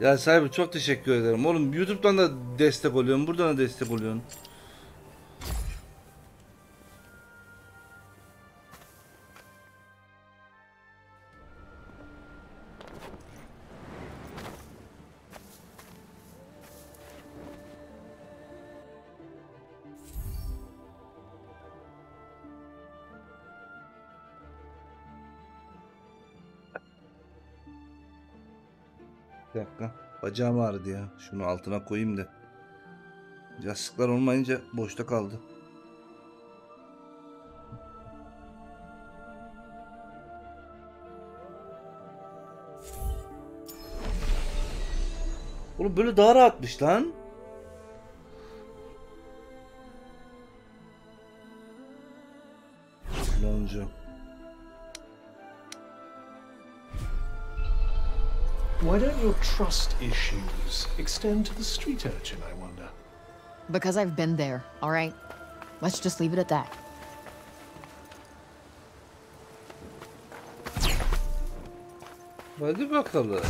Ya sahibi çok teşekkür ederim. Oğlum YouTube'dan da destek oluyorsun, buradan da destek oluyorsun. Bir dakika, bacağım ağrıdı ya. Şunu altına koyayım da. Yastıklar olmayınca boşta kaldı. Oğlum böyle daha rahatmış lan. Lonca. Why don't your trust issues extend to the street urchin, I wonder? Because I've been there, all right? Let's just leave it at that. Hadi bakalım.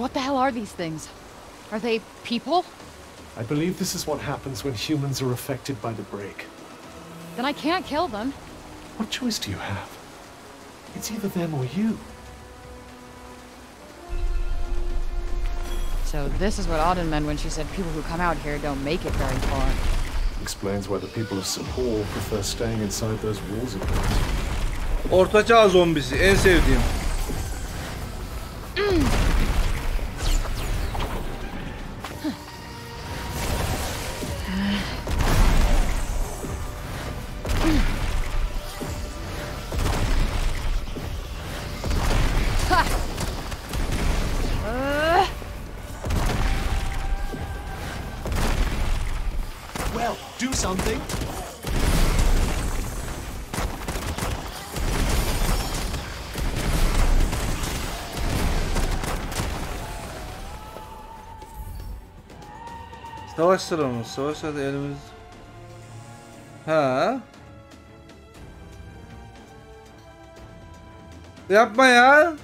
What are these things? Are they people? I believe this is what happens when humans are affected by the break. Then I can't kill them. What choice do you have? It's either them or you. So this is what Auden meant when she said people who come out here don't make it very far. Explains why the people of Sahor prefer staying inside those walls of theirs. Ortaçağ zombisi en sevdiğim. Savaş sıramız, savaş hadi elimiz. Ha? Yapma ya.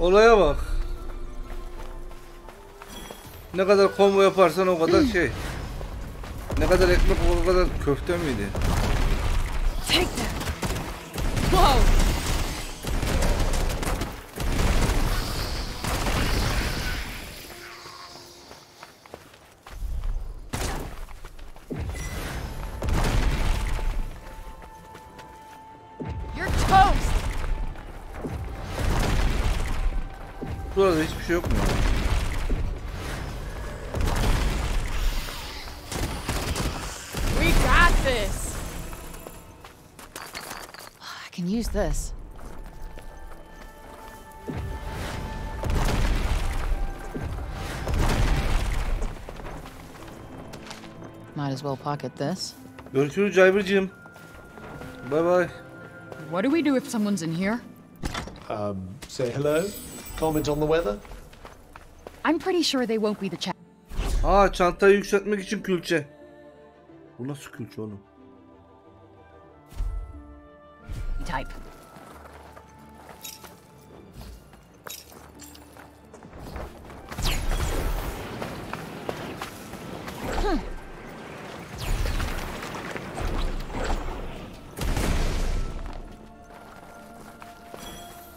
Olaya bak. Ne kadar combo yaparsan o kadar şey. Ne kadar ekmek o kadar köfte miydi? Burada hiçbir şey yok mu? Use this. Might as well pocket this. Görüşürüz Cayvırcığım. Bye bye. What do we do if someone's in here? Say hello. Comment on the weather. I'm pretty sure they won't be the chat. Aa, çantayı yükseltmek için külçe. Bu nasıl külçe oğlum? Type. Huh.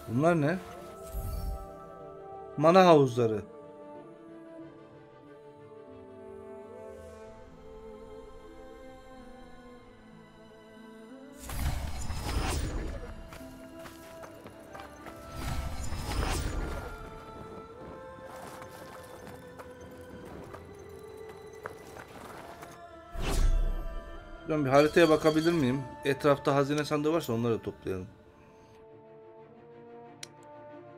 Bunlar ne? Mana havuzları. Bir haritaya bakabilir miyim? Etrafta hazine sandığı varsa onları toplayalım.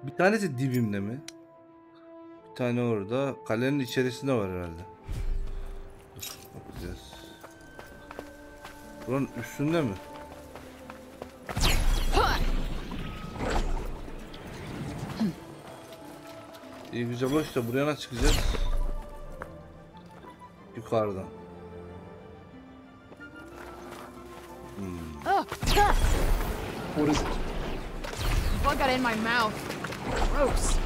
Bir tanesi dibimde mi? Bir tane orada. Kalenin içerisinde var herhalde. Dur, bakacağız. Buranın üstünde mi? İyi güzel boş da buraya nasıl çıkacağız? Yukarıdan. What is it? What got in my mouth? Gross.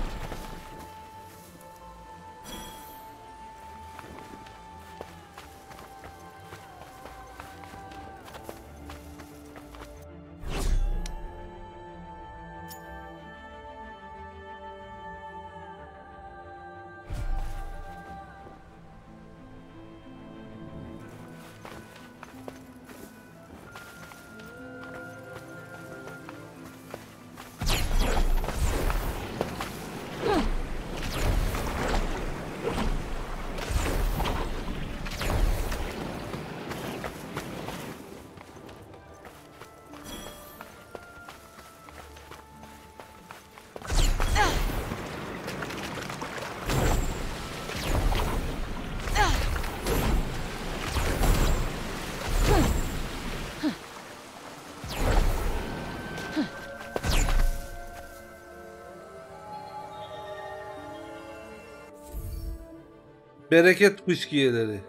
Bereket kuşkiyeleri.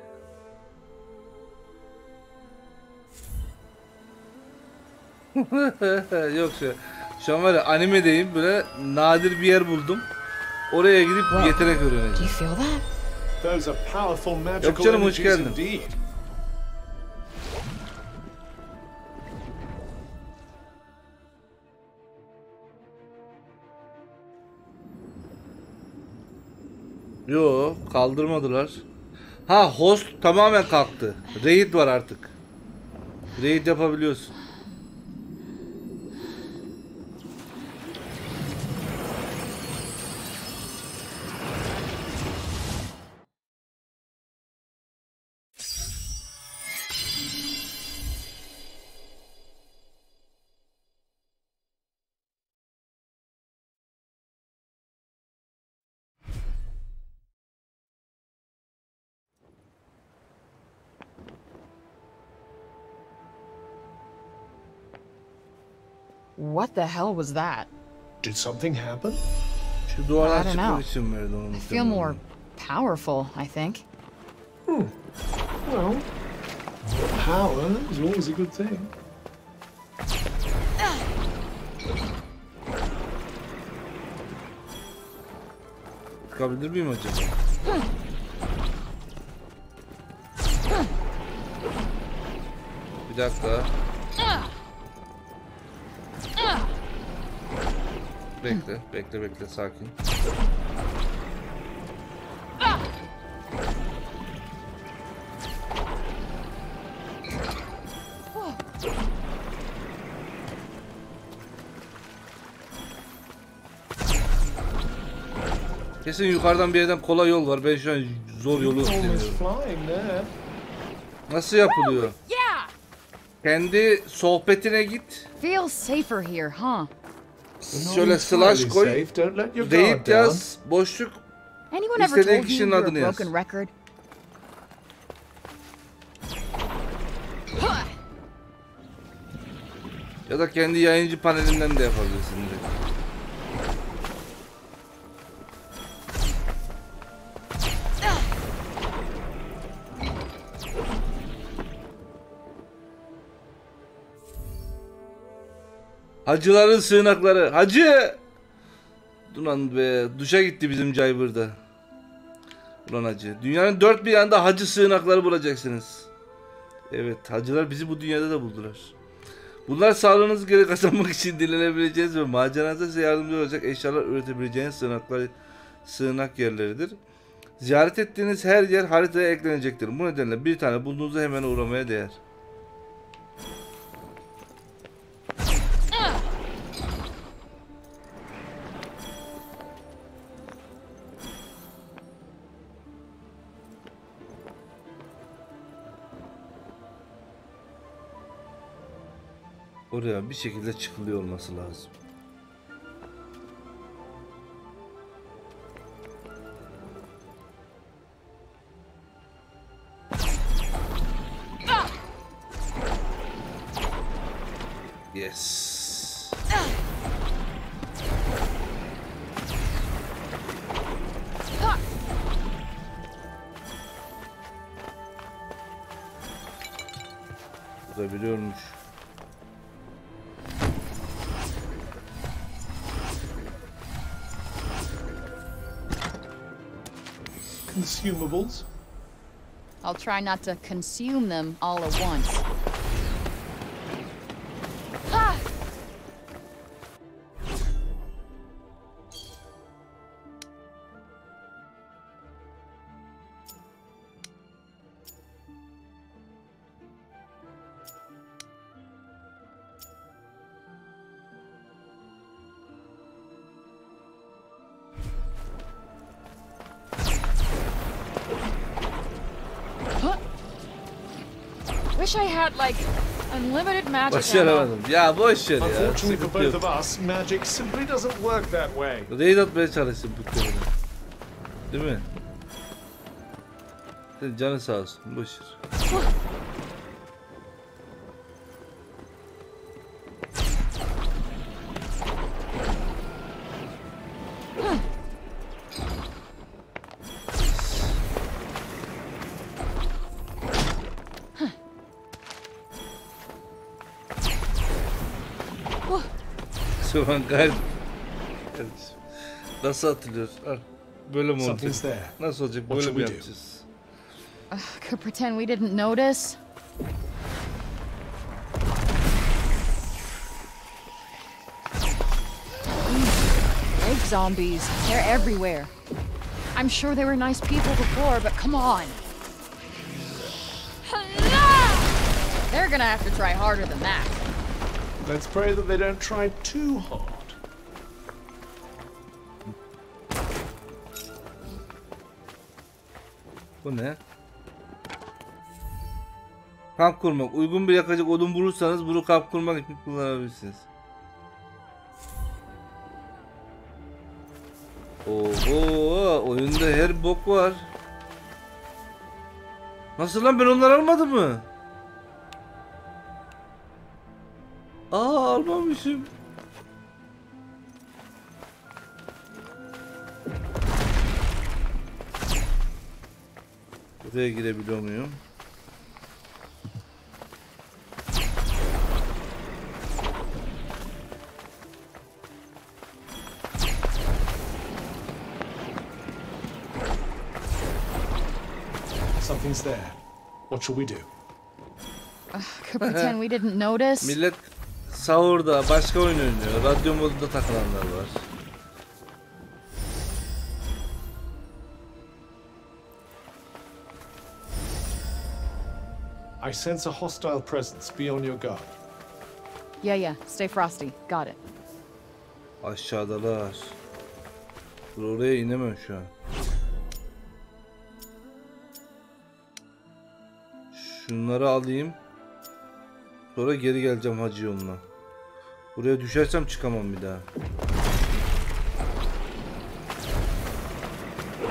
Yok şey. Şu an var ya animedeyim, böyle nadir bir yer buldum. Oraya gidip yetenek öğreneceğim. Yok canım, hoş geldin. Yo, kaldırmadılar. Ha, host tamamen kalktı. Raid var artık. Raid yapabiliyorsun. What the hell was that? Did something happen? I don't know. I feel more powerful, I think. Hmm. Well, power is always a good thing. Çıkabilir miyim acaba? Bir dakika. Bekle, bekle, sakin. Kesin yukarıdan bir yerden kolay yol var. Ben şu an zor yolu deniyorum. Nasıl yapılıyor? Kendi sohbetine git. Feel safer here, huh? Şöyle slash koy, deyip yaz, boşluk, istediğin kişinin adını yaz. Ya da kendi yayıncı panelinden de yapabilirsin direkt. Hacıların sığınakları. Hacı! Ulan be, duşa gitti bizim Cyber'da. Ulan hacı. Dünyanın dört bir yanında hacı sığınakları bulacaksınız. Evet, hacılar bizi bu dünyada da buldular. Bunlar sağlığınızı geri kazanmak için dinlenebileceğiniz ve maceranıza size yardımcı olacak eşyalar üretebileceğiniz sığınak yerleridir. Ziyaret ettiğiniz her yer haritaya eklenecektir. Bu nedenle bir tane bulduğunuzda hemen uğramaya değer. Oraya bir şekilde çıkılıyor olması lazım. Burada biliyormuş. Consumables. I'll try not to consume them all at once. Like unlimited magic. Başaramadım. Ya boş ver ya. Unfortunately for both of us, magic simply doesn't work that way. Raid atmaya çalıştım bu konuda. Değil mi? Senin canın sağ olsun. Boş ver. Galiba. Nasıl atılıyor? Böyle mi olacak? Nasıl olacak? Böyle mi yapacağız? Could pretend we didn't notice. Big zombies. They're everywhere. I'm sure they were nice people before, but come on. They're gonna have to try harder than that. Let's pray that they don't try too hard. Bu ne? Kamp kurmak. Uygun bir yakacak odun bulursanız bunu kamp kurmak için kullanabilirsiniz. Oho, oyunda her bok var. Nasıl lan, ben onları almadım mı? Aa, almamışım. Buraya girebiliyor muyum? Something's there. What should we do? Could pretend we didn't notice. Millet sahurda başka oyun oynuyor. Radyo modunda takılanlar var. I sense a hostile presence. Be on your guard. Yeah. Stay frosty. Got it. Aşağıdalar. Dur, oraya inemem şu an. Şunları alayım. Sonra geri geleceğim hacı yoluna. Buraya düşersem çıkamam bir daha.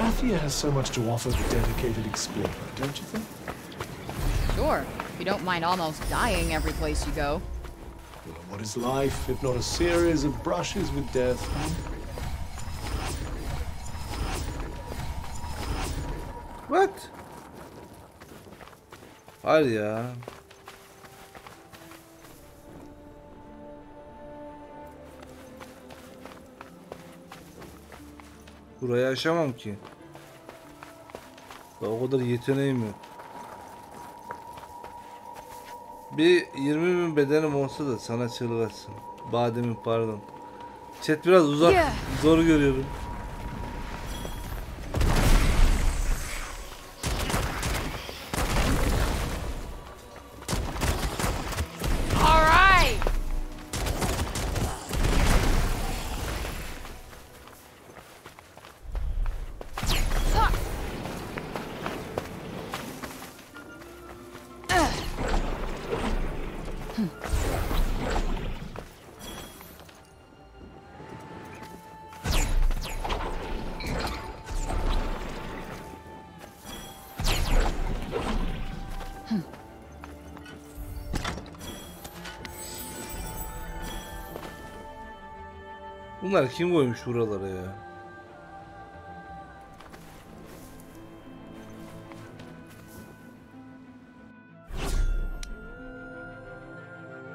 Aethia has so much to offer the dedicated explorer, don't you think? Sure, if you don't mind almost dying every place you go. Well, what is life if not a series of brushes with death? What? Hayır ya. Burayı aşamam ki. Daha o kadar yeteneğim yok. Bir 20.000 bedenim olsa da sana çığlık atsın. Bademim pardon. Chat biraz uzak, zor görüyorum. Bunlar kim koymuş buralara ya?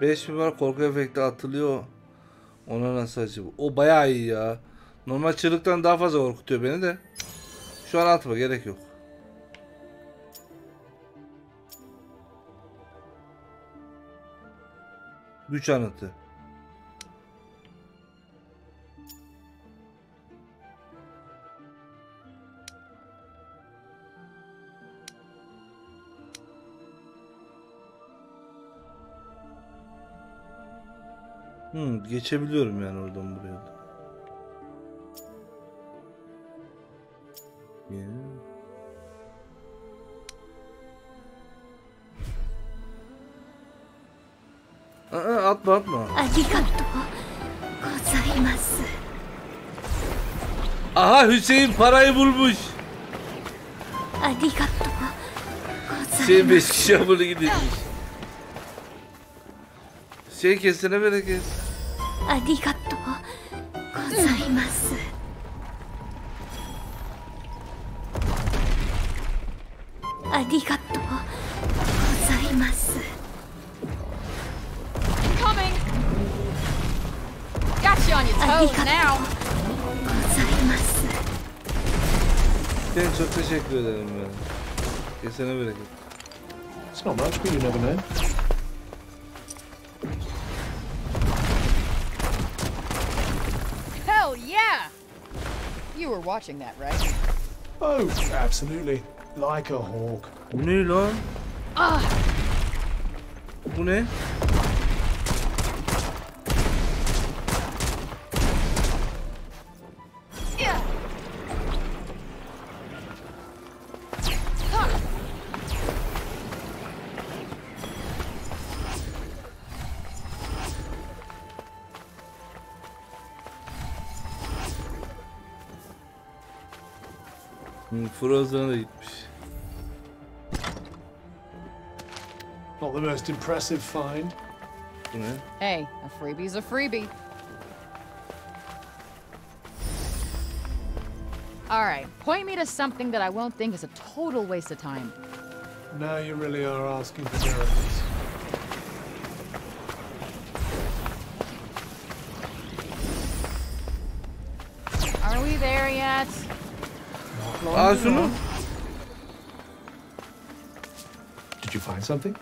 Beş mi var? Korku efekti atılıyor. Ona nasıl acaba? O bayağı iyi ya. Normal çığlıktan daha fazla korkutuyor beni de. Şu an atma, gerek yok. Güç anıtı. Geçebiliyorum yani oradan buraya. Atma atma. Aha, Hüseyin parayı bulmuş. Hüseyin 5 kişi abone gidiyor. Hüseyin kesene bereket. Sen çok teşekkür ederim ben. Kesene bereket. It's not much, but you never know. You were watching that, right? Oh, absolutely. Like a hawk. Ne lan? Ah. Bu ne? Frozen'a da gitmiş. Not the most impressive find. Bu ne? Hey, a freebie's a freebie. All right, point me to something that I won't think is a total waste of time. Now you really are asking for miracles. Are we there yet? Aa, şunu. Did you find something?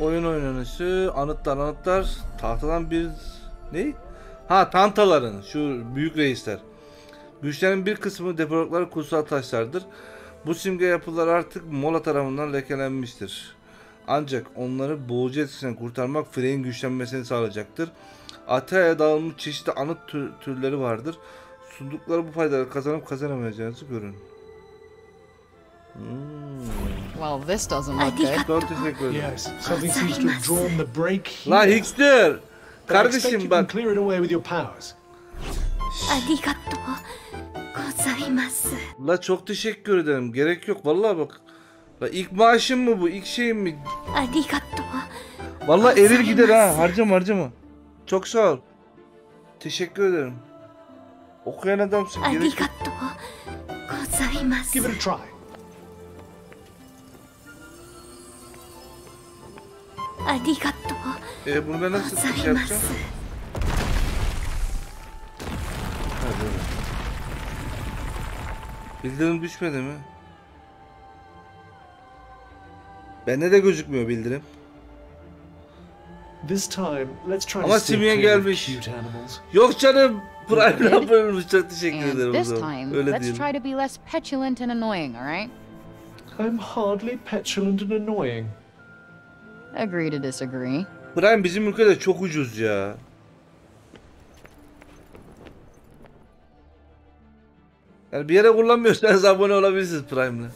Oyun oynanışı, anıtlar, tahtadan bir ne? Ha, tantaların, şu büyük reisler. Güçlerin bir kısmı depolakları kutsal taşlardır. Bu simge yapılar artık Mola tarafından lekelenmiştir. Ancak onları boğucu etkisinden kurtarmak Frey'in güçlenmesini sağlayacaktır. Aethia'ya dağılmış çeşitli anıt türleri vardır. Sundukları bu faydaları kazanıp kazanamayacağınızı görün. Well, this doesn't look good. Çok teşekkür ederim. Yes, something seems to have drawn the break here. La Hickster! Kardeşim bak. Clear it away with your powers. Arigatou. La çok teşekkür ederim. Gerek yok vallahi bak. La ilk maaşım mı bu? İlk şeyim mi? Vallahi erir gider ha. Harcama harcama. Çok sağ ol. Teşekkür ederim. Okuyan adamsın. Gerek yok. Give it a try. Bunu ben nasıl bir şey yapacağım? Bildirim düşmedi mi? Bende de gözükmüyor bildirim. This time, let's try. Ama simge gelmiş. Yok canım, Prime'la bölünmüş. Çok teşekkür ederim o zaman. Öyle değil. Let's try to be less petulant and annoying, all right? I'm hardly petulant and annoying. Agree to disagree. Prime bizim ülkede çok ucuz ya. Yani bir yere kullanmıyorsanız abone olabilirsiniz Prime'le.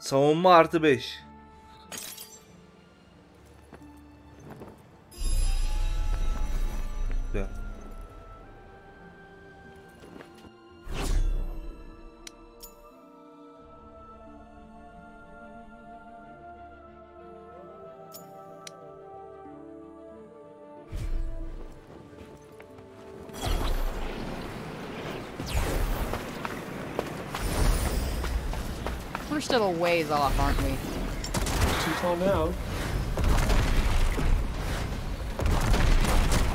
Savunma artı 5. güzel. We're still a ways off, aren't we? Too far now.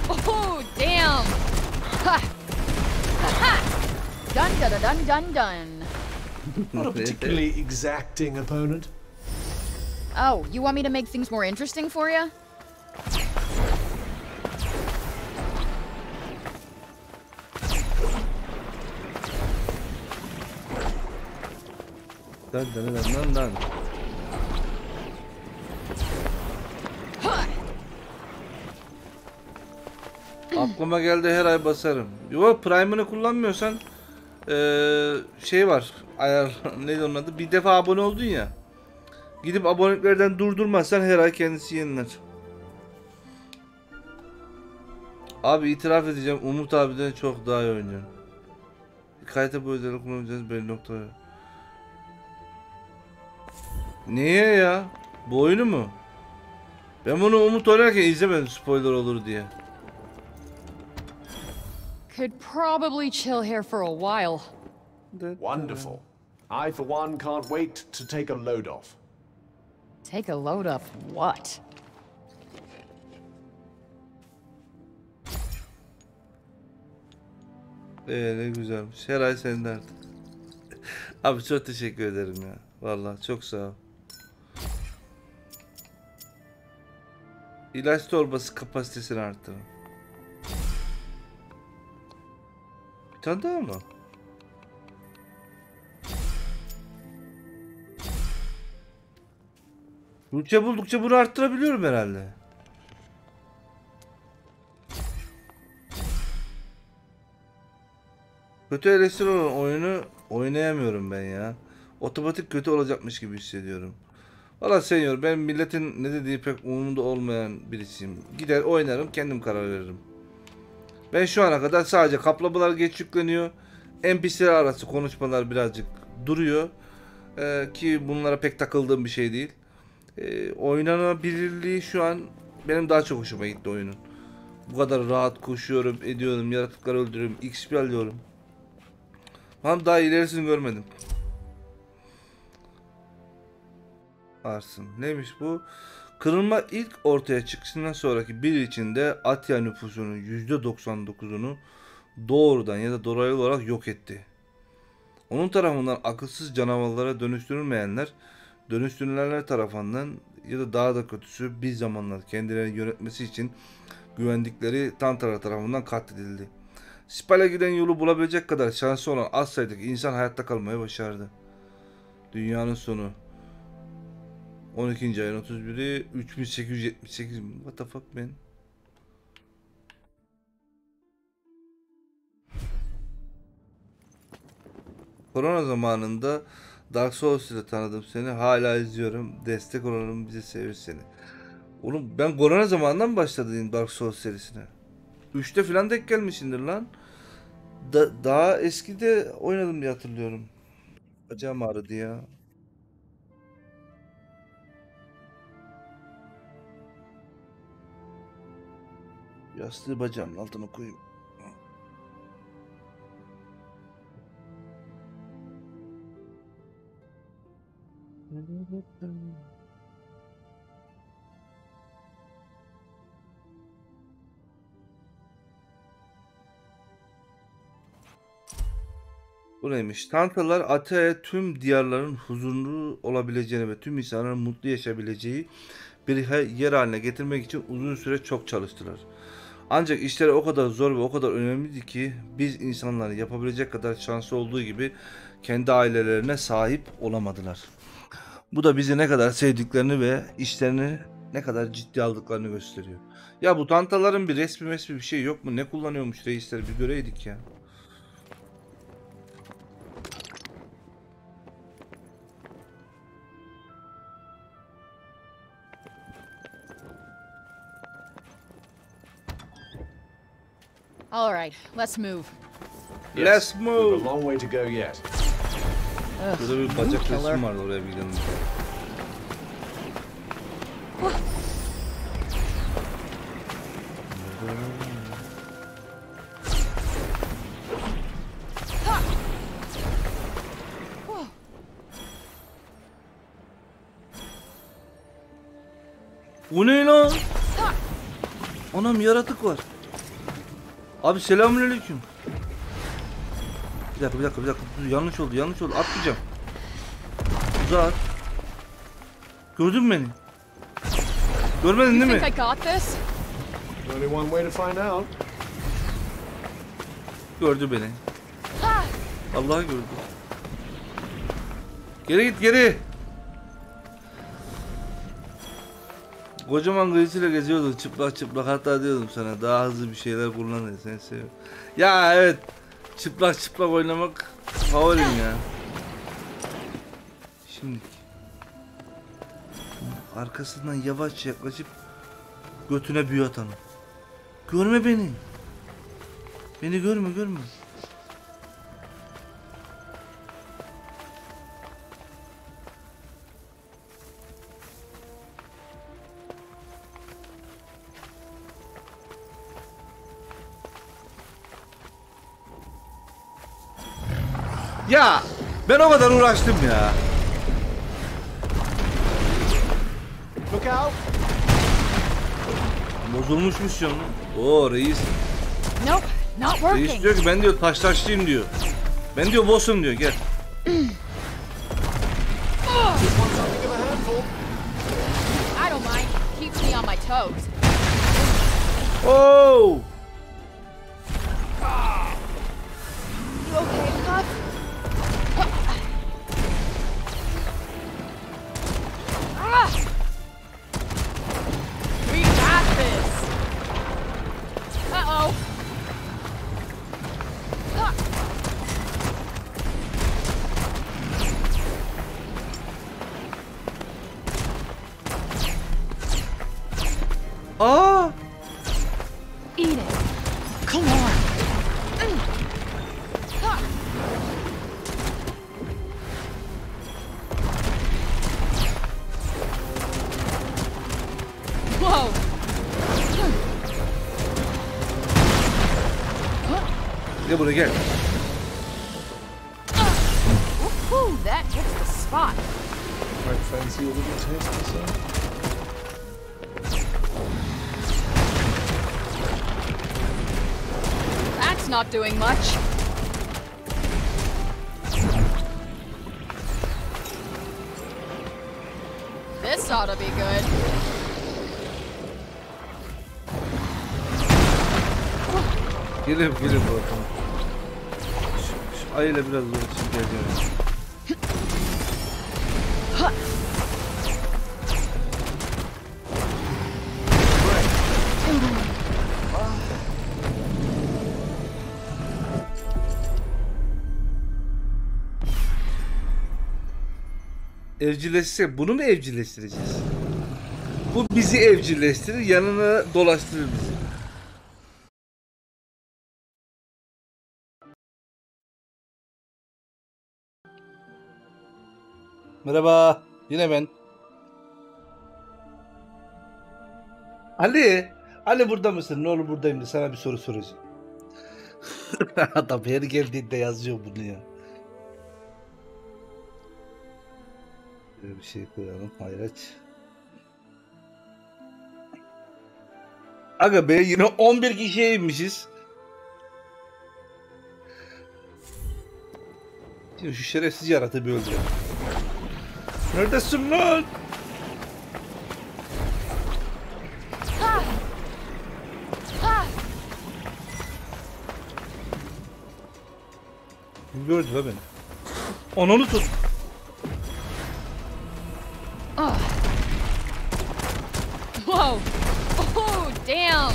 Oh, damn! Ha! Ha! Dun dun dun dun dun! Not a particularly exacting opponent. Oh, you want me to make things more interesting for you? Dun dun dun dun dun. Aklıma geldi, her ay basarım. Yo, Prime'ını kullanmıyorsan şey var, ayar neydi onun adı? Bir defa abone oldun ya, gidip aboneliklerden durdurmazsan her ay kendisi yeniler. Abi itiraf edeceğim, Umut abiden çok daha iyi oynuyorum. Kayıta bu özellik kullanacağınız belli noktaları. Niye ya? Bu oyunu mu? Ben bunu Umut oynarken izlemedim spoiler olur diye. Could probably chill here for a while. Wonderful. I for one can't wait to take a load off. Take a load off what? Ne güzelmiş. Her ay senden. Abi çok teşekkür ederim ya. Vallahi çok sağ ol. İlaç torbası kapasitesini arttırın. Bir tane daha mı? Bütçe buldukça bunu arttırabiliyorum herhalde. Kötü eleştiri olan oyunu oynayamıyorum ben ya. Otomatik kötü olacakmış gibi hissediyorum. Valla senyor, ben milletin ne dediği pek umurumda olmayan birisiyim. Gider oynarım, kendim karar veririm. Ben şu ana kadar sadece kaplamalar geç yükleniyor. NPC'ler arası konuşmalar birazcık duruyor. Ki bunlara pek takıldığım bir şey değil. Oynanabilirliği şu an benim daha çok hoşuma gitti oyunun. Bu kadar rahat koşuyorum, ediyorum, yaratıkları öldürüyorum, XP alıyorum. Tam daha ilerisini görmedim. Arsın. Neymiş bu? Kırılma ilk ortaya çıkışından sonraki bir içinde Aethia nüfusunun %99'unu doğrudan ya da dolaylı olarak yok etti. Onun tarafından akılsız canavarlara dönüştürülmeyenler, dönüştürülenler tarafından ya da daha da kötüsü bir zamanlar kendilerini yönetmesi için güvendikleri Tantara tarafından katledildi. Sipal'e giden yolu bulabilecek kadar şansı olan az sayıdaki insan hayatta kalmayı başardı. Dünyanın sonu. 12. ayın 31'i 3878 mi? What the fuck man? Korona zamanında Dark Souls ile tanıdım seni. Hala izliyorum. Destek olalım, bize sevir seni. Oğlum ben korona zamanından mı başladım Dark Souls serisine? 3'te falan denk gelmişsindir lan. Daha eskide oynadım diye hatırlıyorum. Bacağım ağrıdı ya. Yastığı bacağımın altına koyayım. Bu neymiş? Tantalar Atea'ya tüm diyarların huzurlu olabileceğini ve tüm insanların mutlu yaşayabileceği bir yer haline getirmek için uzun süre çok çalıştılar. Ancak işleri o kadar zor ve o kadar önemliydi ki biz insanların yapabilecek kadar şanslı olduğu gibi kendi ailelerine sahip olamadılar. Bu da bizi ne kadar sevdiklerini ve işlerini ne kadar ciddi aldıklarını gösteriyor. Ya bu tantaların bir resmi bir şey yok mu? Ne kullanıyormuş reisler, bir göreydik ya. All right, let's move. Yes. Let's move. We've a long way to go yet. Burada bir bacak resim vardı oraya bir yanımda. O ne lan? Anam yaratık var. Abi selamünaleyküm. Bir dakika. Yanlış oldu. Atlayacağım. Uzağa at. Gördün mü beni? Görmedin değil mi? Gördü beni. Allah gördü. Geri git geri. Kocaman gıyısıyla geziyordum çıplak, hatta diyordum sana daha hızlı bir şeyler kullanır, seni seviyorum. Ya evet, çıplak oynamak favorim ya. Şimdi arkasından yavaş yaklaşıp götüne büyü atalım. Görme beni. Beni görme. Ya ben o kadar uğraştım ya. Bozulmuşmuş canım. Oo reis. Reis diyor ki ben diyor taşlıyım diyor. Ben diyor boss'um diyor, gel. Oh. Buraya gel. That's not doing much. This ought to be good. Gelin bakalım. Ayıyla biraz zor için geleceğim. Evcilleşse bunu mu evcilleştireceğiz? Bu bizi evcilleştirir, yanına dolaştırır bizi. Merhaba, yine ben. Ali burada mısın? Ne olur buradayım diye sana bir soru soracağım. Adam her geldiğinde yazıyor bunu ya. Böyle bir şey koyalım, hayret. Aga be, yine 11 kişiye inmişiz. Şimdi şu şerefsiz yaratığı bir öldürelim. Neredesin lan? Gördü be beni. Onu tut. Wow. Oh damn.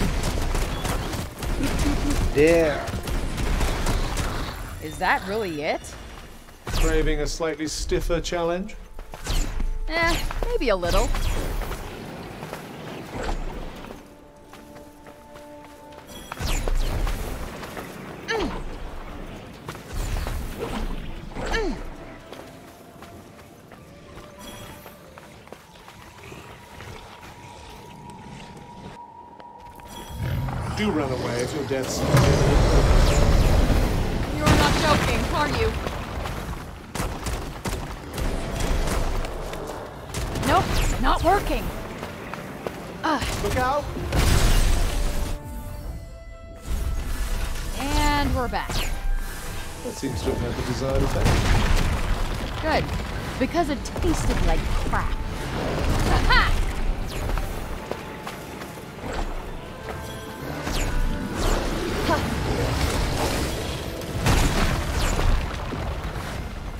There. Is that really it? Craving a slightly stiffer challenge? Maybe a little. do run away if you're dead soon. You're not joking, are you? Nope, it's not working. Ugh. Look out! And we're back. That seems to have had the desired effect. Good, because it tasted like crap. Ha!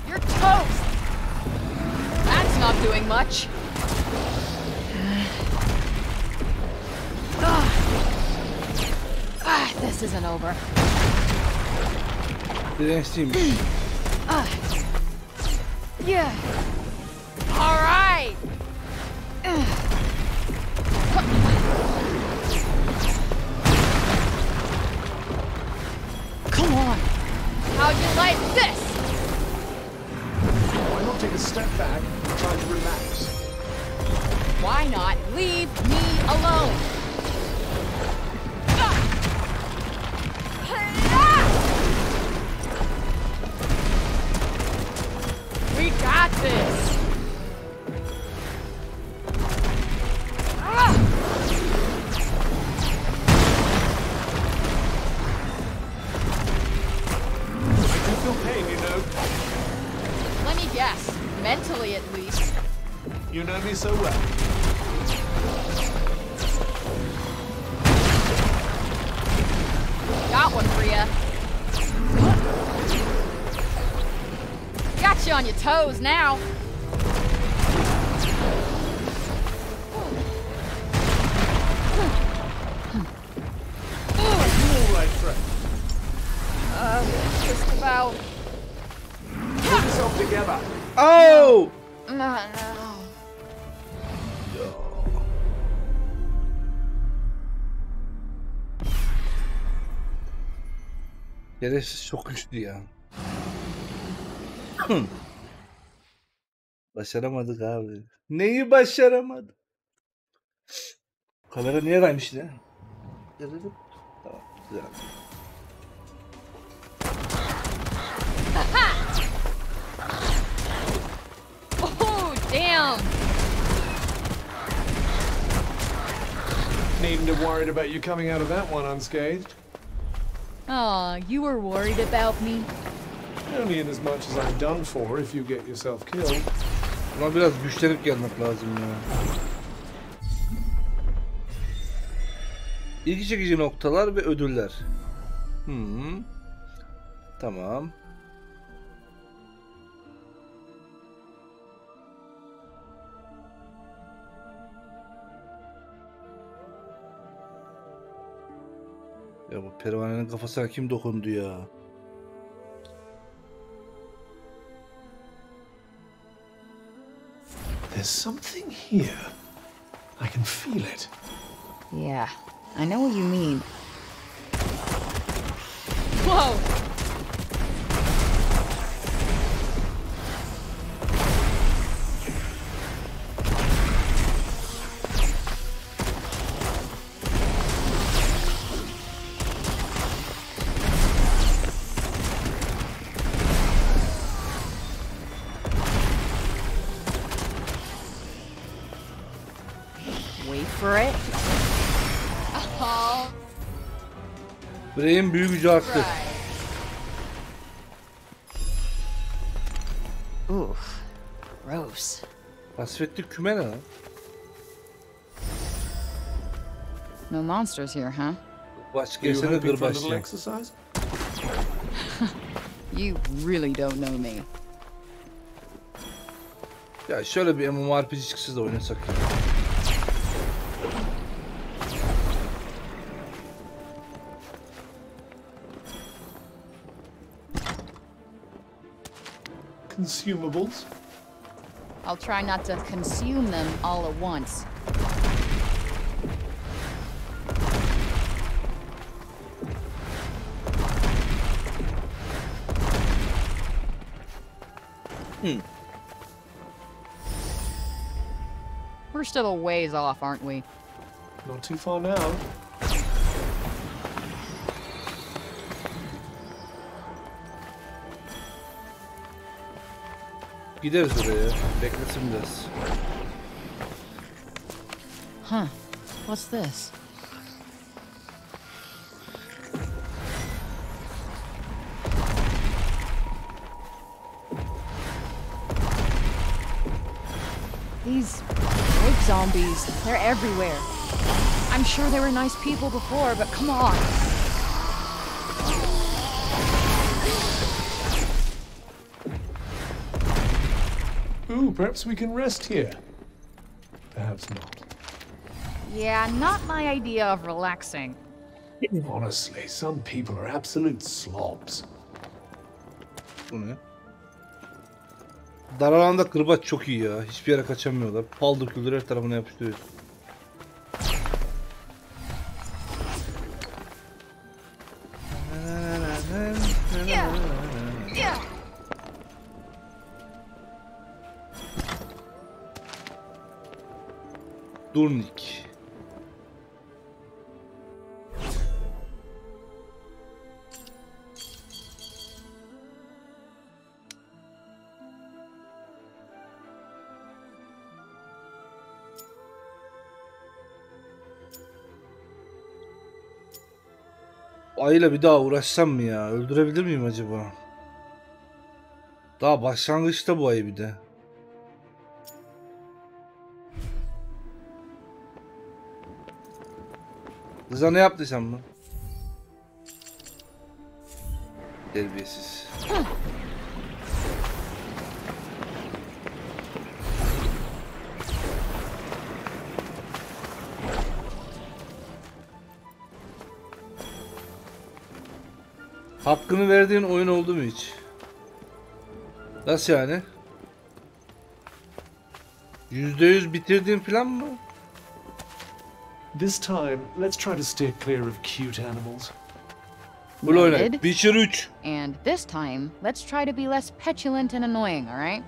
You're toast! That's not doing much. This isn't over. Yeah. All right. Come on. How'd you like this? Why not take a step back and try to relax? Why not leave me alone? We got this! You know me so well. Got one for you. Got you on your toes now. All right, Frey. Just about. Put yourself together. Oh! No. Ya da çok güçlü ya. Başaramadık abi. Neyi başaramadık? Kamera niye kaymış ya? Tamam, güzel. Oh damn. Needn't to worried about you coming out of that one unscathed. Aw, you were worried about me? Only in as much as I'm done for if you get yourself killed. Buna biraz güçlenip gelmek lazım ya. İlgi çekici noktalar ve ödüller. Tamam. Ya bu pervanenin kafasına kim dokundu ya? There's something here. I can feel it. Yeah, I know what you mean. Whoa! Frey'in büyü gücü arttı. Oof. Gross. Kasvetli küme ne lan? No monsters here, huh? Baş kesene kırbaç ya. You really don't know me. Ya şöyle bir MMORPG çıksız da oynasak ya. Consumables. I'll try not to consume them all at once. We're still a ways off, aren't we? Not too far now. Gideriz oraya. Beklesin biraz. Huh. What's this? These big zombies, they're everywhere. I'm sure they were nice people before, but come on. Ooh, perhaps we can rest here. Perhaps not. Yeah, not my idea of relaxing. Honestly, some people are absolute slobs. Bu ne? Dar alanda kırbaç çok iyi ya. Hiçbir yere kaçamıyorlar. Paldır küldür her tarafına yapıştırıyor. Durnik. Ayla bir daha uğraşsam mı ya? Öldürebilir miyim acaba? Daha başlangıçta bu ayı bir de. Kıza ne yaptıysam mı? Terbiyesiz. Hakkını verdiğin oyun oldu mu hiç? Nasıl yani? %100 bitirdiğin falan mı? This time, let's try to steer clear of cute animals. Witcher 3. And this time, let's try to be less petulant and annoying, all right?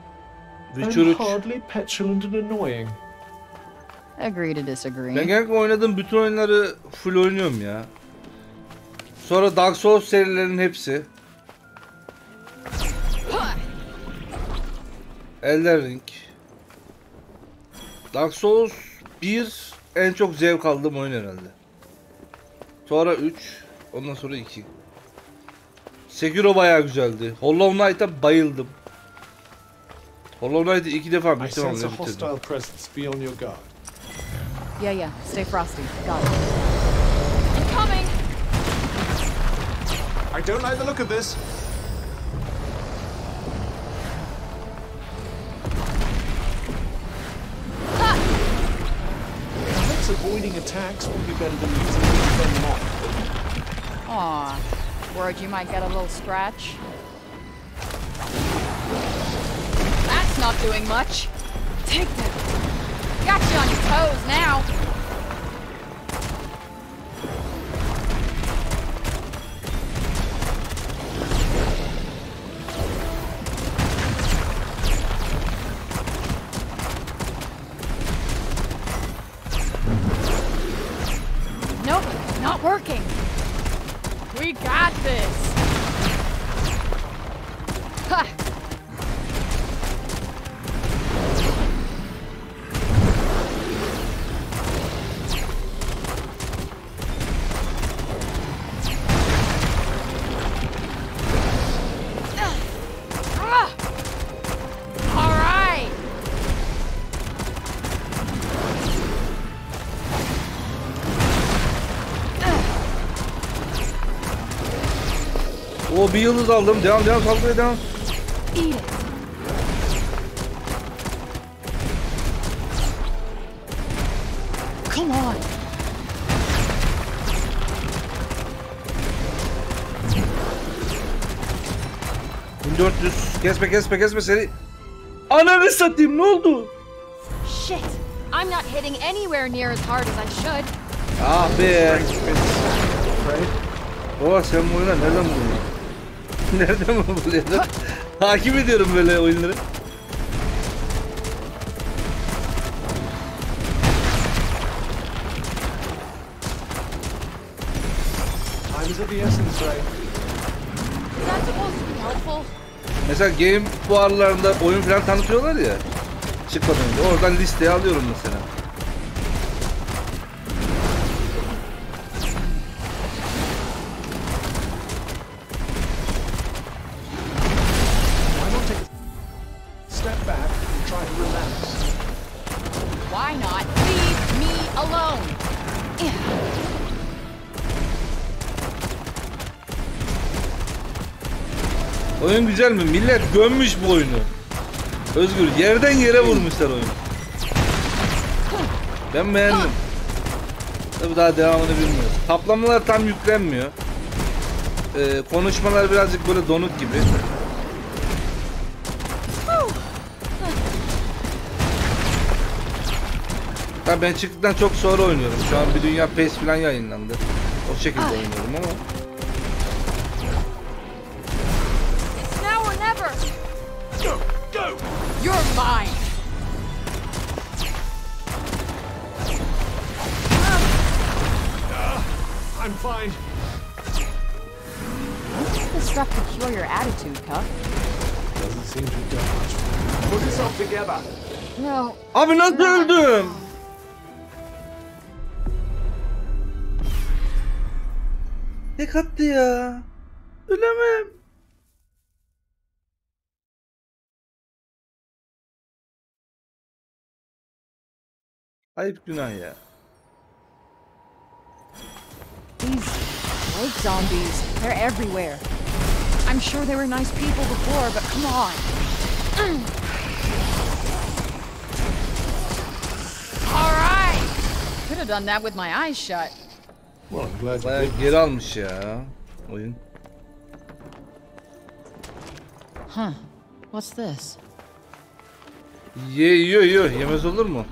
I'm hardly petulant and annoying. Agree to disagree. Ben genellikle oynadığım bütün oyunları full oynuyorum ya. Sonra Dark Souls serilerinin hepsi. Elden Ring. Dark Souls 1. En çok zevk aldığım oyun herhalde. Sonra 3, ondan sonra 2. Sekiro bayağı güzeldi. Hollow Knight'a bayıldım. Hollow Knight'ı 2 defa bitirdim. I sense a hostile presence. Be on your guard. Yeah. Stay frosty. Got it. Coming. I don't like the look of this. Avoiding attacks will be better than using them more. Aw, worried you might get a little scratch. That's not doing much. Take that. Got you on your toes now. Bir yıldız aldım. Devam saldırıya devam. Come on. Kesme seni. Ananı satayım, ne oldu? Shit. I'm not hitting anywhere near as hard as I should. Ah be. Oh, sen bu oyuna nereden buldun? Nereden mi buluyordun? Takip ediyorum böyle oyunları. Time is of the essence, right? Is that supposed to be helpful? Mesela game fuarlarında oyun falan tanıtıyorlar ya. Çıkmadan önce oradan listeye alıyorum mesela. Oyun güzel mi? Millet gömmüş bu oyunu. Özgür yerden yere vurmuşlar oyunu. Ben beğendim. Tabii daha devamını bilmiyorum. Kaplamalar tam yüklenmiyor. Konuşmalar birazcık böyle donuk gibi. Tabii ben çıktıktan çok sonra oynuyorum. Şu an bir dünya PES falan yayınlandı. O şekilde oynuyorum ama. You're mine. I'm fine. What's the stuff to cure your attitude, Cuff? Doesn't seem to do much. Put yourself together. No. Abi nasıl öldüm? Tek attı ya. Ölemem. Ayıp günah ya. These rogue zombies, they're everywhere. I'm sure they were nice people before, but come on. All right. Could have done that with my eyes shut. Well, I'm glad bayağı geri almış ya oyun. Huh. What's this? Yo yemez olur mu?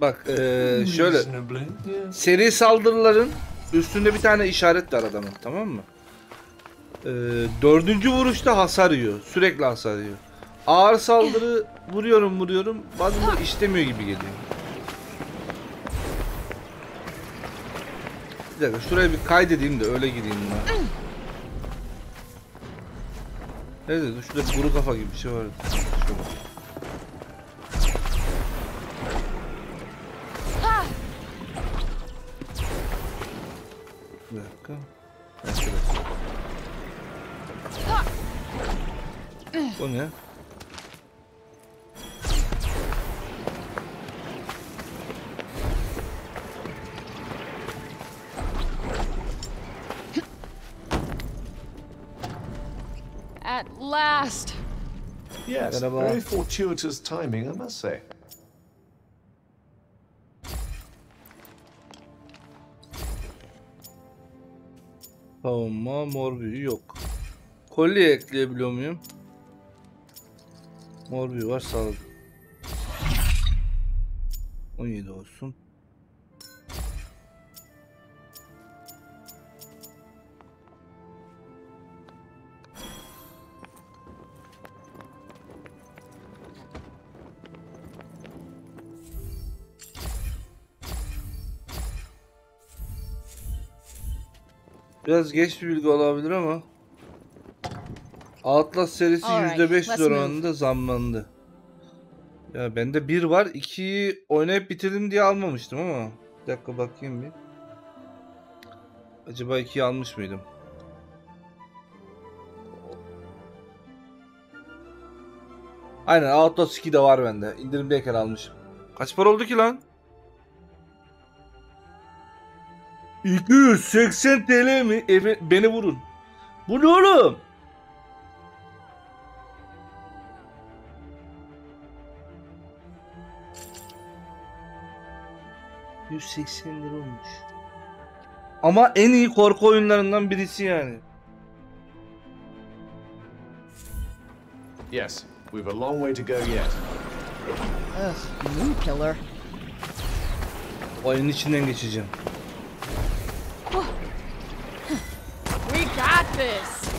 Bak şöyle seri saldırıların üstünde bir tane işaret var adamın, tamam mı? 4. vuruşta hasar yiyor, sürekli hasar yiyor. Ağır saldırı vuruyorum bazen de işlemiyor gibi geliyor. Bir dakika şuraya bir kaydedeyim de öyle gideyim ben. Neyse şurada kuru kafa gibi bir şey var. Şöyle. Bir dakika. Bu ne? At last. Yes, very fortuitous timing, I must say. Savunma, mor büyü yok. Kolye ekleyebiliyor muyum? Mor büyü var, sağlık. 17 olsun. Biraz geç bir bilgi olabilir ama Outlast serisi %5 oranında zamlandı. Ya bende 1 var, 2'yi oynayıp bitirdim diye almamıştım ama bir dakika bakayım bir. Acaba 2'yi almış mıydım? Aynen, Outlast 2 de var bende. İndirimdeyken almışım. Kaç para oldu ki lan? 280 TL mi? Beni vurun. Bu ne oğlum? $180 olmuş. Ama en iyi korku oyunlarından birisi yani. Yes, we've a long way to go yet. New killer. Oyunun içinden geçeceğim. This.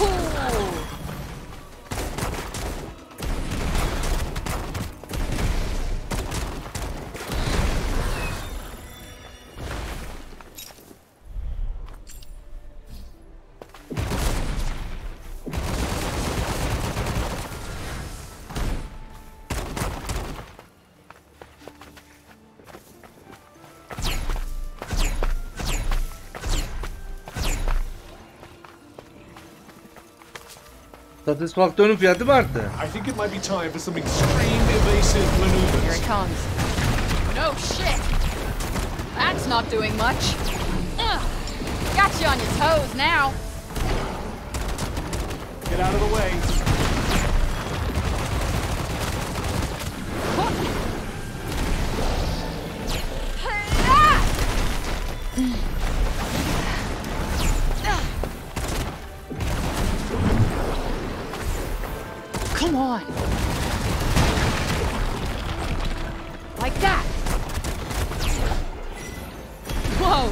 Oh. Satisfaktörün fiyatı mı arttı? Come on. Like that. Whoa.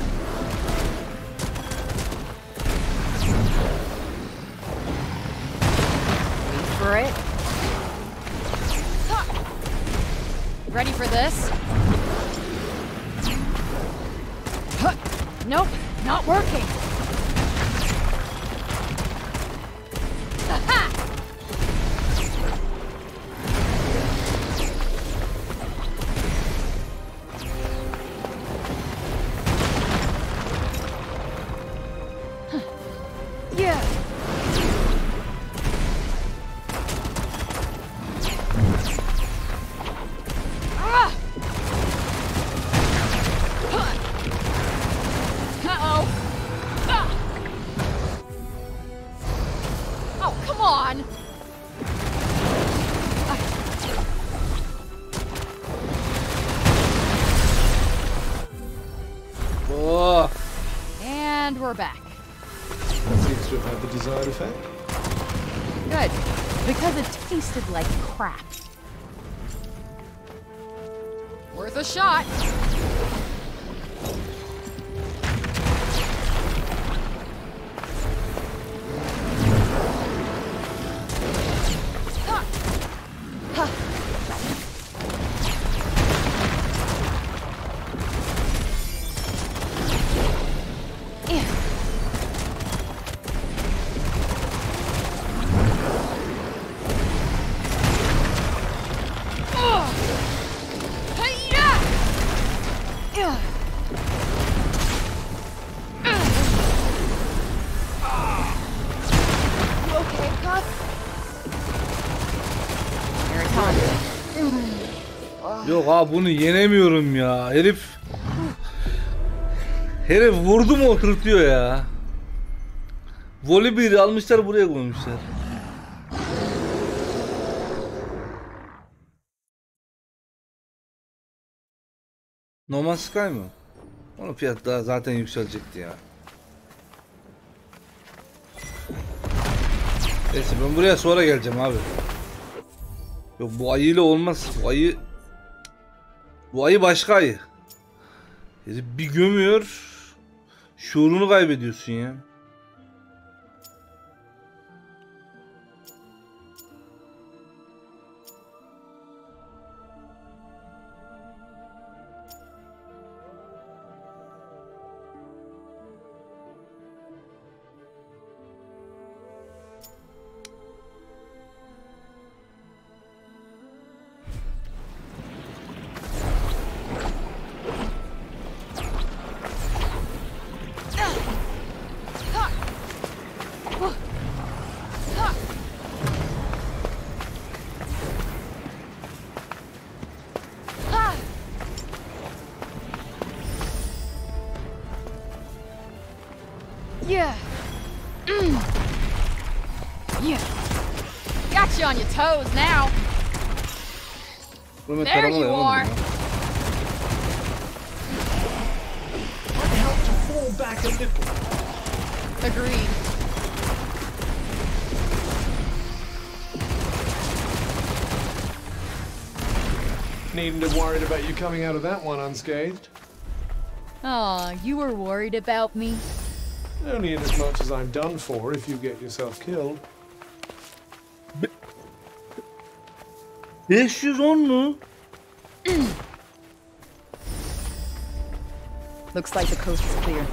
Wait for it. Huh. Ready for this? Huh. Nope, not working. Like crap. Worth a shot. Yok abi bunu yenemiyorum ya. Herif vurdu mu oturtuyor ya. Volibear'ı almışlar buraya koymuşlar. No Man's Sky mı? Onun fiyatı daha zaten yükselecekti ya. Neyse ben buraya sonra geleceğim abi. Yok bu ayıyla olmaz. Bu ayı başka ayı. Bir gömüyor. Şuurunu kaybediyorsun ya. There you are. I help to fall back a little. Agreed. Needn't have worried about you coming out of that one unscathed. Aw, you were worried about me? Only in as much as I'm done for if you get yourself killed. 510 mu? Looks like the coast is clear.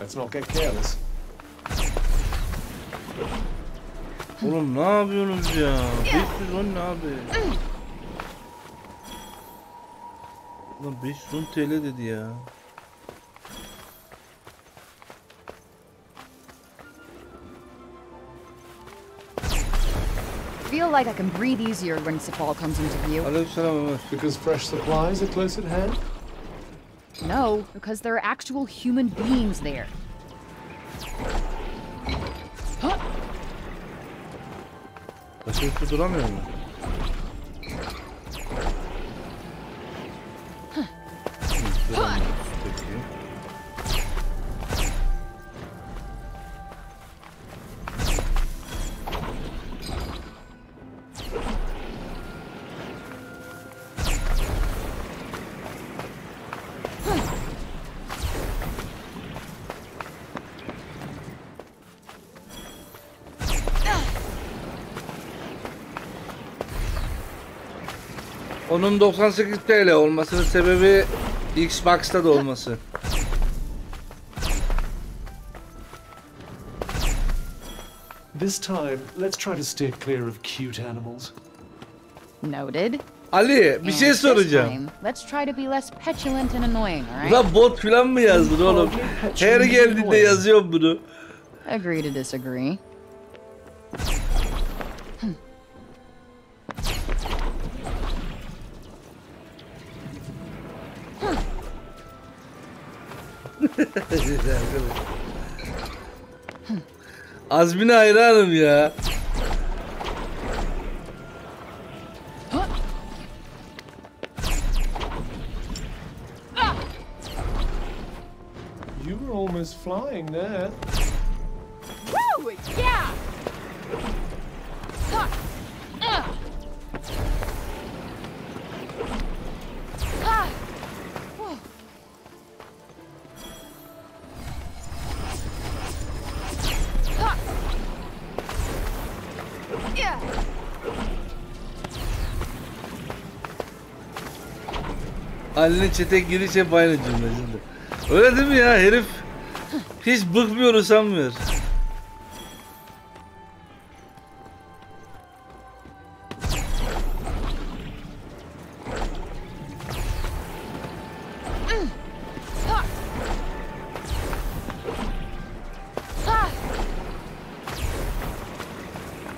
Let's not get careless. Oğlum ne yapıyorsunuz ya? 510 ne abi? Oğlum 510 TL dedi ya. feel like I can breathe easier when Sepal comes into view. Because fresh supplies are close at hand? No, because there are actual human beings there. Başka duramıyor mu? Onun 98 TL olmasının sebebi Xbox'ta da olması. This time, let's try to steer clear of cute animals. Noted. Ali, bir şey soracağım. Let's try to be less petulant and annoying, alright? Ulan bot falan mı yazdın oğlum? Her geldiğinde yazıyorum bunu. Agree to disagree. Azmine hayranım ya. You were almost flying there. Woo! Yeah. Haline çete giriş hep aynı cümlecinde. Öyle değil mi ya herif? Hiç bıkmıyor sanmıyor.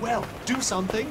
Well, do something.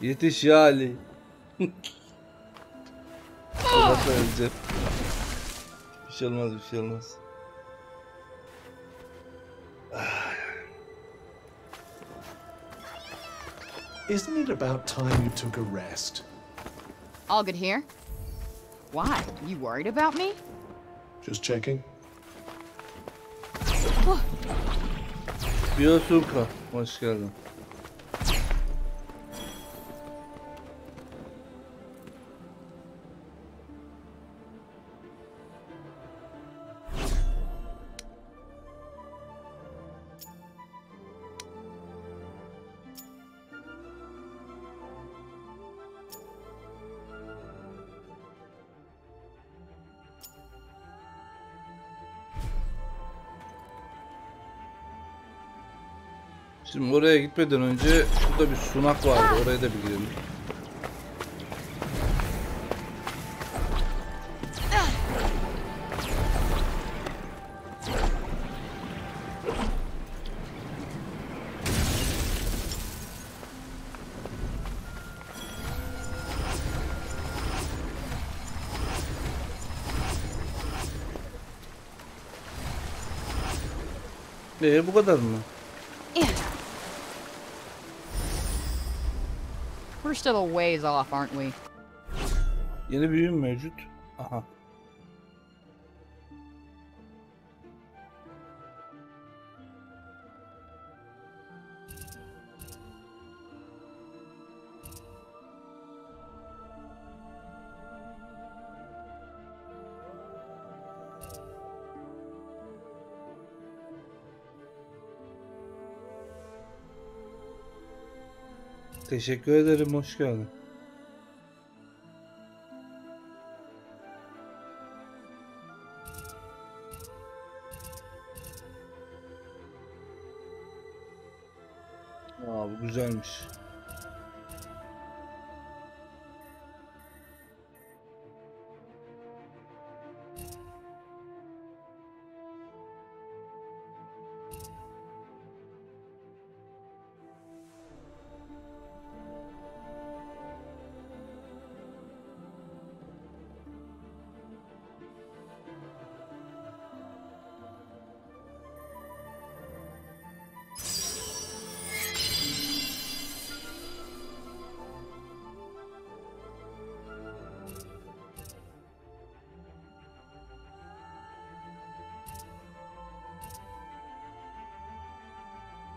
Yetiş ya Ali. Allah'tan öleceğim. Bir şey olmaz, bir şey olmaz. Isn't it about time you took a rest? All good here? Why? You worried about me? Just checking. Biyosurka, hoş geldin. Şimdi oraya gitmeden önce şurada bir sunak vardı, oraya da bir girelim. Bu kadar mı? We're still a ways off, aren't we? Yeni büyüm mevcut. Aha. Teşekkür ederim, hoş geldin. Aa, bu güzelmiş.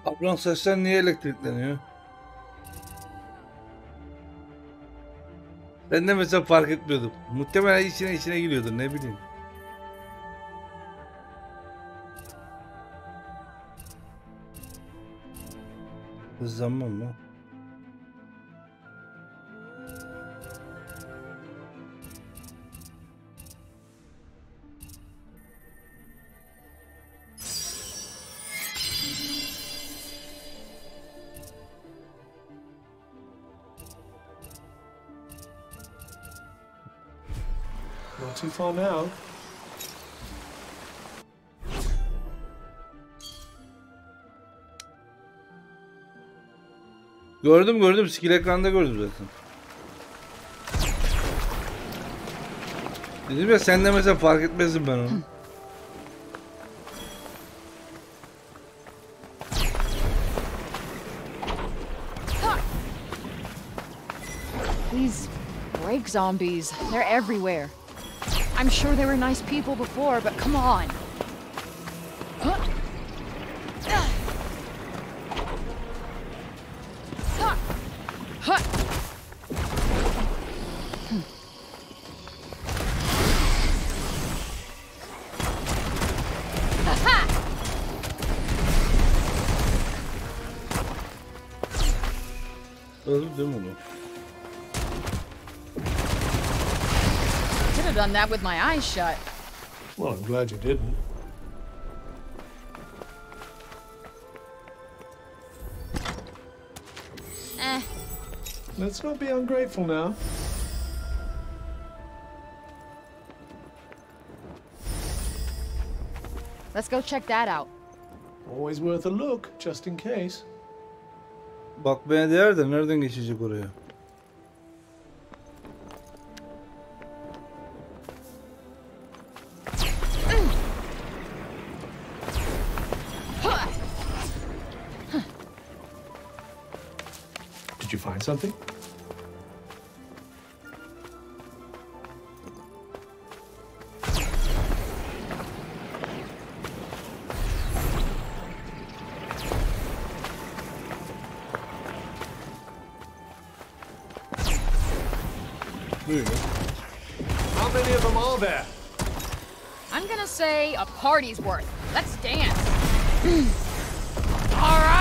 Ablan saçlar niye elektrikleniyor? Ben de mesela fark etmiyordum. Muhtemelen içine giriyordur, ne bileyim. Hızlanmam mı? Too far now. Gördüm. Skill ekranda gördüm zaten. Dedim ya, sen de mesela fark etmezsin ben onu. These break zombies, they're everywhere. I'm sure they were nice people before, but come on. Done that with my eyes shut. Well, I'm glad you didn't. Let's not be ungrateful now. Let's go check that out. Always worth a look, just in case. Bakmaya değer de nereden geçecek oraya? Something? How many of them are there? I'm gonna say a party's worth. Let's dance. All right.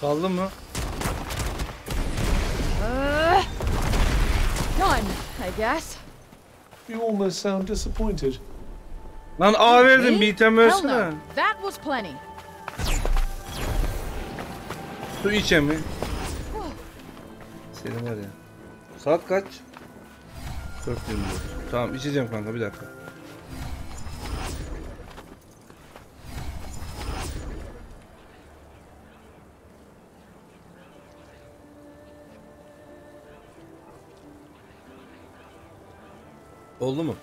Kaldı mı? Done, I guess. You almost sound disappointed. Lan A verdim, bir item versene. That was plenty. Su içe mi? Senin var ya. Saat kaç? 4.24. Tamam, içeceğim kanka, bir dakika. Oldu mu?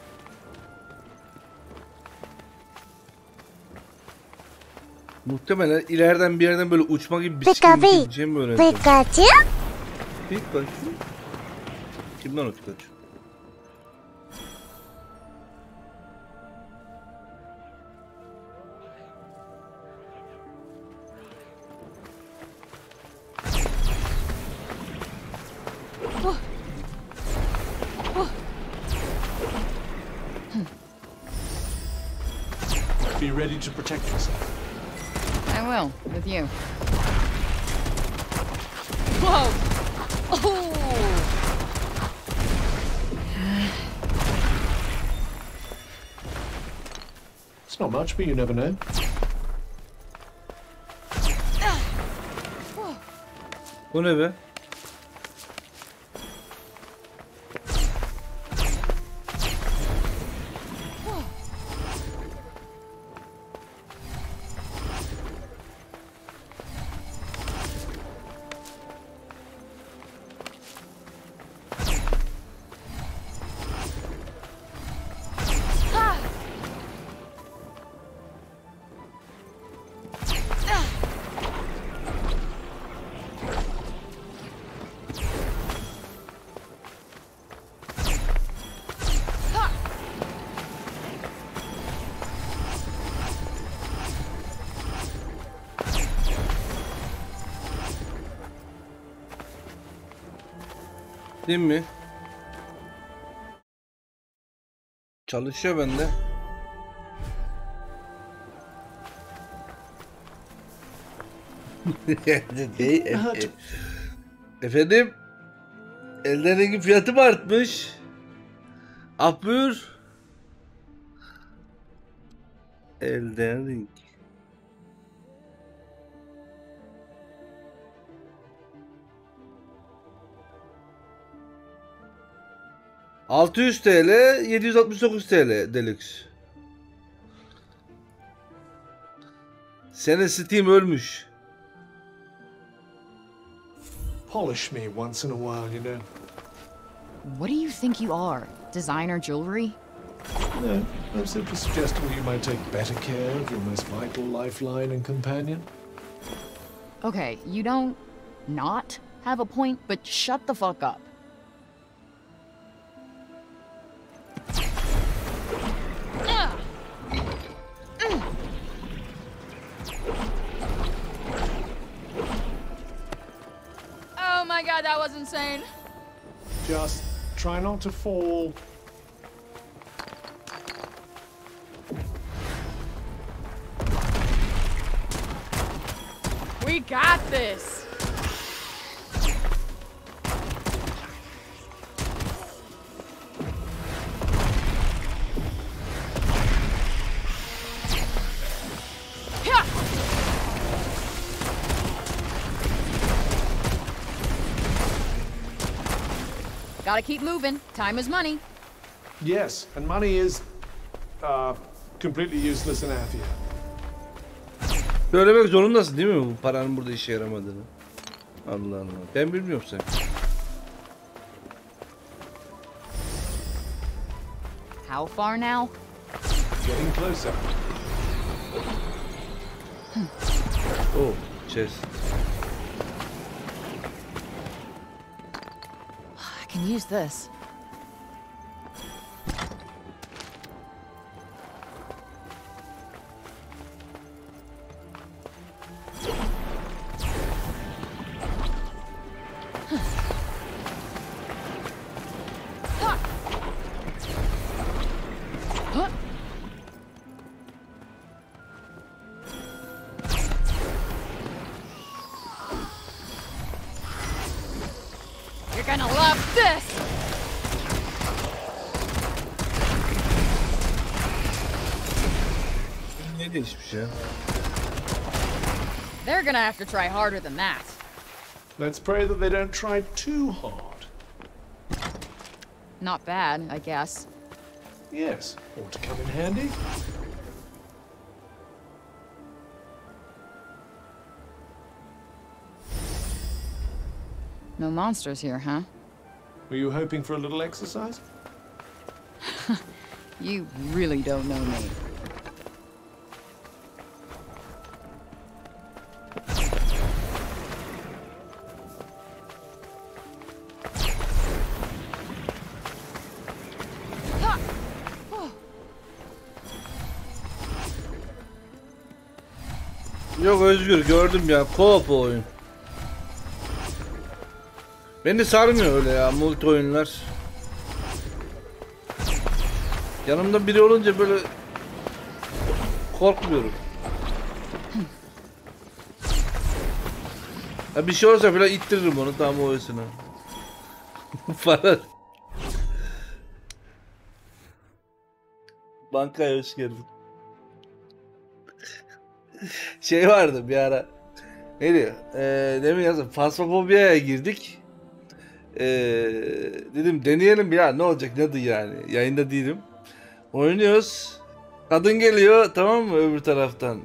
Muhtemelen ileriden bir yerden böyle uçma gibi bir şey mi öğreneceğim? Pikachu? Pikachu? Kimden o Pikachu? To protect yourself. I will, with you. Whoa! Oh! It's not much, but you never know. Bu ne be? Değil mi? Çalışıyor bende. Efendim? Elden Ring'in fiyatı mı artmış? Apır. Elden Ring. $600 TL, 769 TL Deluxe. Sene Steam ölmüş. Polish me once in a while, you know. What do you think you are? Designer jewelry? No, I'm simply suggesting you might take better care of your most vital lifeline and companion. Okay, you don't not have a point, but shut the fuck up. That was insane. Just try not to fall. We got this. Gotta keep moving. Time is money. Yes, and money is completely useless in Aethia. Söylemek zorundasın değil mi bu paranın burada işe yaramadığını? Allah Allah. Ben bilmiyorum sen. How far now? Getting closer. Oh, chest. Can use this. They're gonna have to try harder than that. Let's pray that they don't try too hard. Not bad, I guess. Yes, ought to come in handy. No monsters here, huh? Were you hoping for a little exercise? You really don't know me. Yok Özgür, gördüm ya, co-op oyun. Beni sarmıyor öyle ya multi oyunlar. Yanımda biri olunca böyle korkmuyorum. Ya bir şey olursa falan ittiririm onu tam o oyusuna. Falan. Bankaya hoş geldin. Şey vardı bir ara. Ne diyor? Demin yazdım. Phasmophobia'ya girdik. Dedim deneyelim ya, ne olacak, nedir yani. Yayında değilim. Oynuyoruz. Kadın geliyor, tamam mı, öbür taraftan.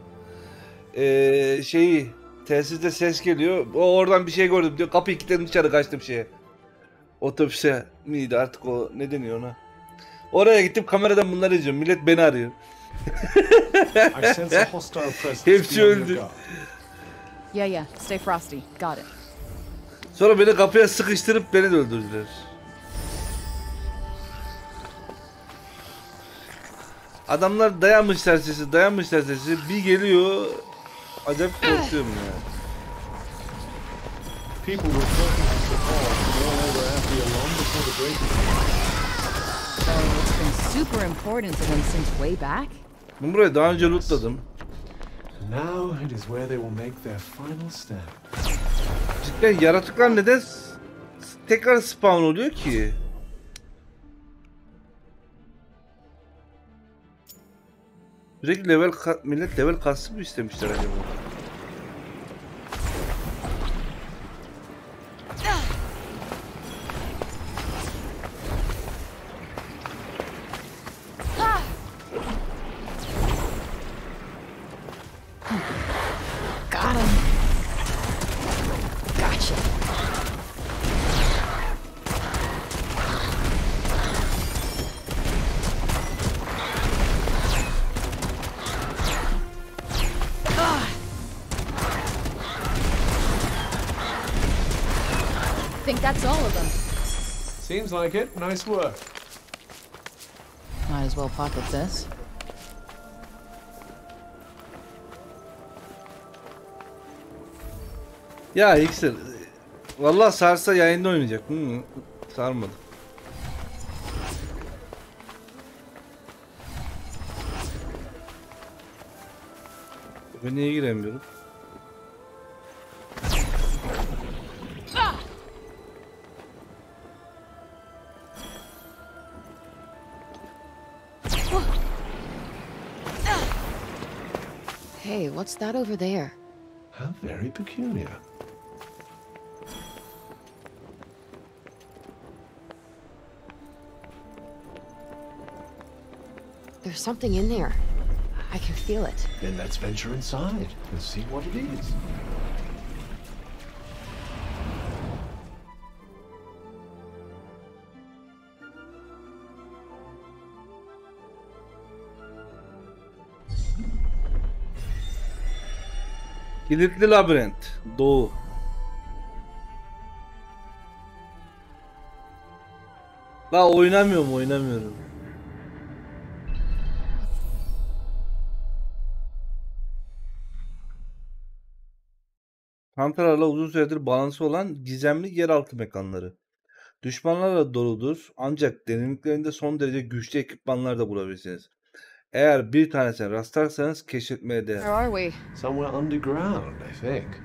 Şeyi telsizde ses geliyor. O oradan bir şey gördüm diyor. Kapıyı kilitledim, dışarı kaçtım şeye. Otobüse miydi artık, o ne deniyor ona. Oraya gittim, kameradan bunları izliyorum. Millet beni arıyor. Hepsi öldü. Yeah, stay frosty. Got it. Sonra beni kapıya sıkıştırıp beni de öldürdüler. Adamlar dayanmışlar sesi. Bir geliyor, acayip korkuyorum ya. Ben burayı daha önce lootladım. Cidden yaratıklar neden tekrar spawn oluyor ki? Direkt level, millet level kastı mı istemişler acaba? Seems like it. Nice work. Might as well pocket this. Ya X'ler, vallahi sarsa yayında oynayacak. Sarmadı. Ben niye giremiyorum? Hey, what's that over there? How very peculiar. There's something in there. I can feel it. Then let's venture inside and see what it is. Kilitli labirent, doğu. La oynamıyorum. Hunter'larla uzun süredir bağlantısı olan gizemli yeraltı mekanları. Düşmanlarla doludur ancak derinliklerinde son derece güçlü ekipmanlar da bulabilirsiniz. Eğer bir tanesine rastlarsanız keşfetmeye değer. Somewhere underground, I think.